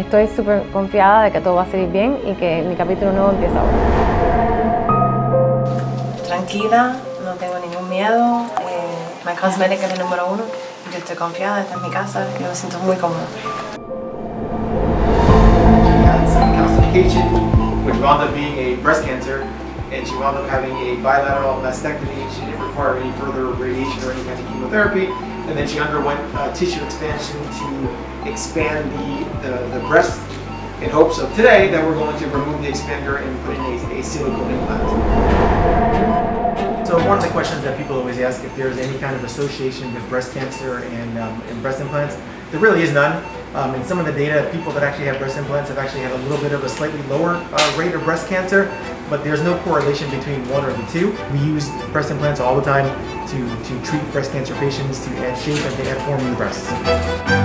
Estoy súper confiada de que todo va a salir bien y que mi capítulo nuevo empieza ahora. Tranquila, no tengo ningún miedo. My Cosmetic es el número uno. Yo estoy confiada, esta es mi casa, yo me siento muy cómoda. Which wound up being a breast cancer, and she wound up having a bilateral mastectomy. She didn't require any further radiation or any kind of chemotherapy, and then she underwent tissue expansion to expand the breast in hopes of today that we're going to remove the expander and put in a silicone implant. So one of the questions that people always ask if there's any kind of association with breast cancer and breast implants, there really is none. And some of the data, people that actually have breast implants have actually had a little bit of a slightly lower rate of breast cancer, but there's no correlation between one or the two. We use breast implants all the time to treat breast cancer patients, to add shape and to add form to the breasts.